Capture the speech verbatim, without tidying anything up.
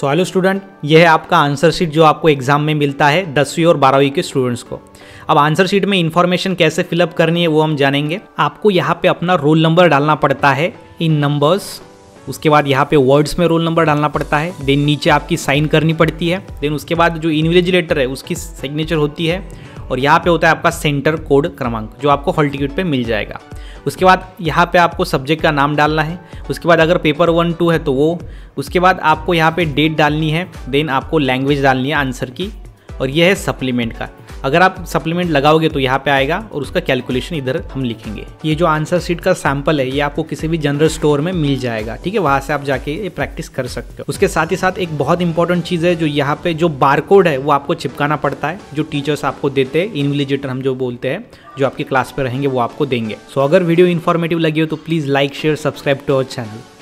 So hello student, यह है आपका आंसर शीट जो आपको एग्जाम में मिलता है दसवीं और बारहवीं के स्टूडेंट्स को। अब आंसर शीट में इन्फॉर्मेशन कैसे फिलअप करनी है वो हम जानेंगे। आपको यहाँ पे अपना रोल नंबर डालना पड़ता है इन नंबर्स, उसके बाद यहाँ पे वर्ड्स में रोल नंबर डालना पड़ता है, देन नीचे आपकी साइन करनी पड़ती है, देन उसके बाद जो इन्विजिलेटर है उसकी सिग्नेचर होती है, और यहाँ पे होता है आपका सेंटर कोड क्रमांक जो आपको हॉल टिकट पे मिल जाएगा। उसके बाद यहाँ पे आपको सब्जेक्ट का नाम डालना है, उसके बाद अगर पेपर वन टू है तो वो, उसके बाद आपको यहाँ पे डेट डालनी है, देन आपको लैंग्वेज डालनी है आंसर की, और यह है सप्लीमेंट का। अगर आप सप्लीमेंट लगाओगे तो यहाँ पे आएगा और उसका कैलकुलेशन इधर हम लिखेंगे। ये जो आंसर शीट का सैंपल है ये आपको किसी भी जनरल स्टोर में मिल जाएगा, ठीक है, वहाँ से आप जाके ये प्रैक्टिस कर सकते हो। उसके साथ ही साथ एक बहुत इंपॉर्टेंट चीज़ है जो यहाँ पे जो बारकोड है वो आपको चिपकाना पड़ता है, जो टीचर्स आपको देते हैं, इन्विजिलेटर हम जो बोलते हैं, जो आपकी क्लास पर रहेंगे वो आपको देंगे। सो अगर वीडियो इन्फॉर्मेटिव लगी हो तो please like share subscribe to our channel.